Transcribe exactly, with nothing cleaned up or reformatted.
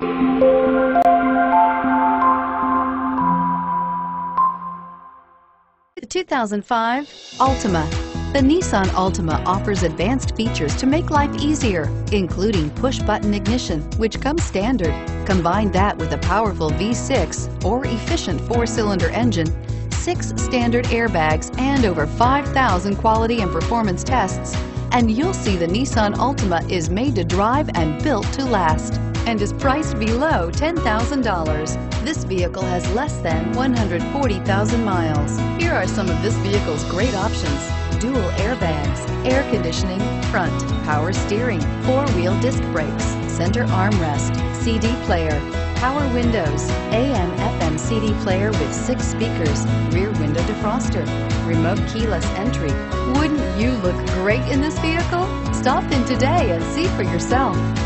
The two thousand five Altima. The Nissan Altima offers advanced features to make life easier, including push-button ignition, which comes standard. Combine that with a powerful V six or efficient four-cylinder engine, six standard airbags, and over five thousand quality and performance tests, and you'll see the Nissan Altima is made to drive and built to last, and is priced below ten thousand dollars. This vehicle has less than one hundred forty thousand miles. Here are some of this vehicle's great options: dual airbags, air conditioning, front, power steering, four-wheel disc brakes, center armrest, C D player, power windows, A M F M C D player with six speakers, rear window defroster, remote keyless entry. Wouldn't you look great in this vehicle? Stop in today and see for yourself.